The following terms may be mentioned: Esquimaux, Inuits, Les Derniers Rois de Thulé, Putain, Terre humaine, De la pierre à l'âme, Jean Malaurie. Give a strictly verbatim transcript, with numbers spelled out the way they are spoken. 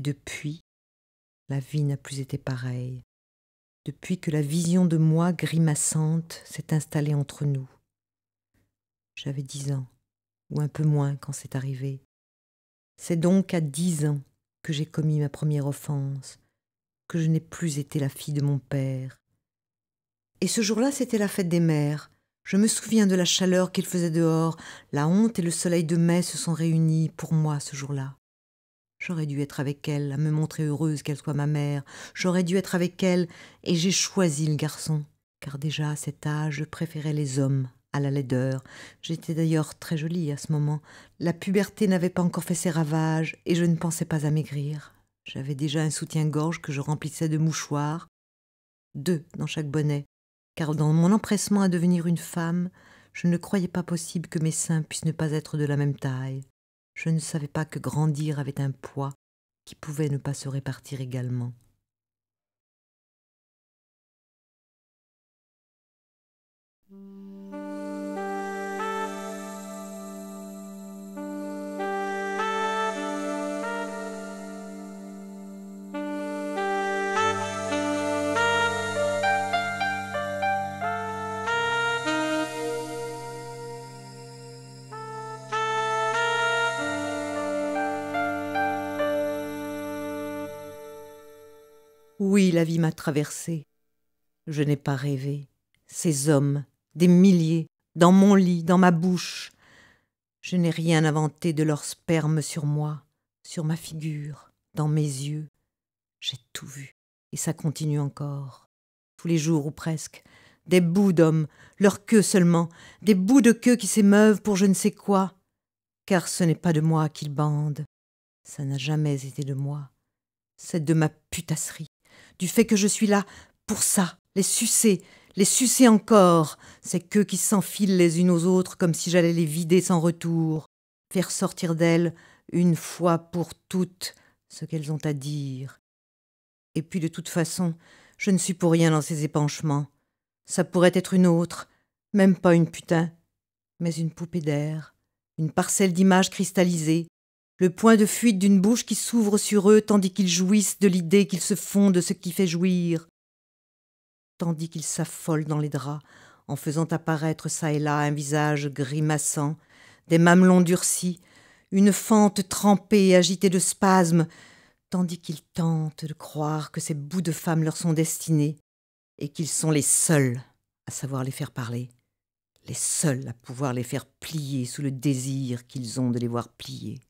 Et depuis, la vie n'a plus été pareille. Depuis que la vision de moi grimaçante s'est installée entre nous. J'avais dix ans, ou un peu moins quand c'est arrivé. C'est donc à dix ans que j'ai commis ma première offense, que je n'ai plus été la fille de mon père. Et ce jour-là, c'était la fête des mères. Je me souviens de la chaleur qu'il faisait dehors. La honte et le soleil de mai se sont réunis pour moi ce jour-là. J'aurais dû être avec elle, à me montrer heureuse qu'elle soit ma mère. J'aurais dû être avec elle, et j'ai choisi le garçon. Car déjà, à cet âge, je préférais les hommes à la laideur. J'étais d'ailleurs très jolie à ce moment. La puberté n'avait pas encore fait ses ravages, et je ne pensais pas à maigrir. J'avais déjà un soutien-gorge que je remplissais de mouchoirs, deux dans chaque bonnet. Car dans mon empressement à devenir une femme, je ne croyais pas possible que mes seins puissent ne pas être de la même taille. Je ne savais pas que grandir avait un poids qui pouvait ne pas se répartir également. Oui, la vie m'a traversée. Je n'ai pas rêvé. Ces hommes, des milliers, dans mon lit, dans ma bouche. Je n'ai rien inventé de leur sperme sur moi, sur ma figure, dans mes yeux. J'ai tout vu, et ça continue encore. Tous les jours ou presque, des bouts d'hommes, leur queue seulement, des bouts de queue qui s'émeuvent pour je ne sais quoi. Car ce n'est pas de moi qu'ils bandent. Ça n'a jamais été de moi. C'est de ma putasserie. Du fait que je suis là pour ça, les sucer, les sucer encore, ces queues qui s'enfilent les unes aux autres comme si j'allais les vider sans retour, faire sortir d'elles une fois pour toutes ce qu'elles ont à dire. Et puis de toute façon, je ne suis pour rien dans ces épanchements. Ça pourrait être une autre, même pas une putain, mais une poupée d'air, une parcelle d'images cristallisées, le point de fuite d'une bouche qui s'ouvre sur eux tandis qu'ils jouissent de l'idée qu'ils se font de ce qui fait jouir, tandis qu'ils s'affolent dans les draps en faisant apparaître çà et là un visage grimaçant, des mamelons durcis, une fente trempée et agitée de spasmes, tandis qu'ils tentent de croire que ces bouts de femmes leur sont destinés et qu'ils sont les seuls à savoir les faire parler, les seuls à pouvoir les faire plier sous le désir qu'ils ont de les voir plier.